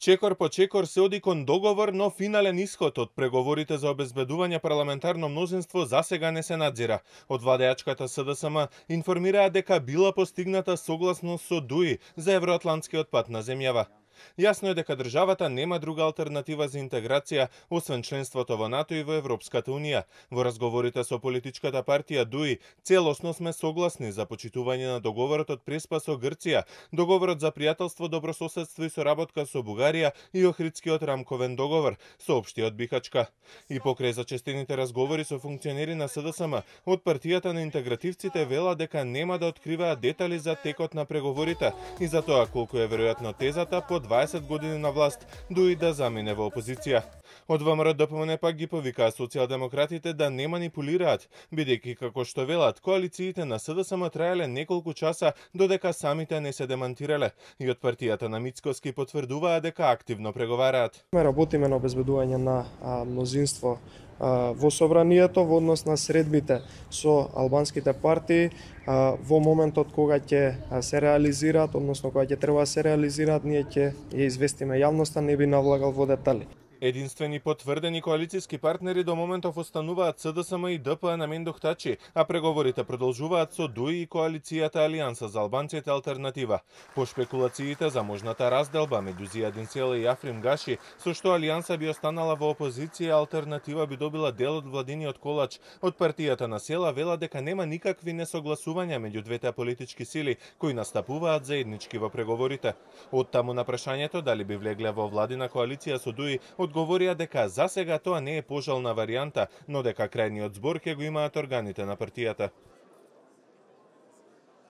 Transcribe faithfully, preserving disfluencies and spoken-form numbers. Чекор по чекор се оди кон договор, но финален исход од преговорите за обезбедување парламентарно мнозинство засега не се надзира. Од владејачката С Д С М информираа дека била постигната согласност со Д У И за евроатлантскиот пат на земјава. Јасно е дека државата нема друга алтернатива за интеграција освен членството во НАТО и во Европската унија. Во разговорите со политичката партија Д У И целосно сме согласни за почитување на договорот од Преспа со Грција, договорот за пријателство, добрососедство и соработка со Бугарија и Охридскиот рамковен договор, соопшти од Бихачка. И покрај зачестените разговори со функционери на С Д С М, од партијата на интегративците вела дека нема да откриваат детали за текот на преговорите и за тоа колку е веројатно тезата под дваесет години на власт Д У И да замине во опозиција. Од В М Р Д П М пак ги повикаа социјалдемократите да не манипулираат, бидејќи како што велат коалициите на С Д С М траеле неколку часа додека самите не се демантирале, и од партијата на Мицковски потврдуваа дека активно преговараат. Работиме на обезбедување на мнозинство во собранието во однос на средбите со албанските партии во моментот кога ќе се реализираат, односно кога ќе треба да се реализираат, ние ќе ја известиме јавноста, не би навлагал во детали. Единствени потврдени коалициски партнери до моментов остануваат С Д С М и Д П на Мендохтачи, а преговорите продолжуваат со Д У И и коалицијата Алијанса за албанците Алтернатива. По шпекулациите за можната разделба меѓу Зјаденцеле и Африм Гаши, со што Алијанса би останала во опозиција, Алтернатива би добила дел од владиниот колач, од партијата на села вела дека нема никакви несогласувања меѓу двете политички сили кои настапуваат заеднички во преговорите. Оттаму на прашањето дали би влегле во владина коалиција со Д У И, одговорија дека засега тоа не е пожелна варијанта, но дека крајниот збор ќе го имаат органите на партијата.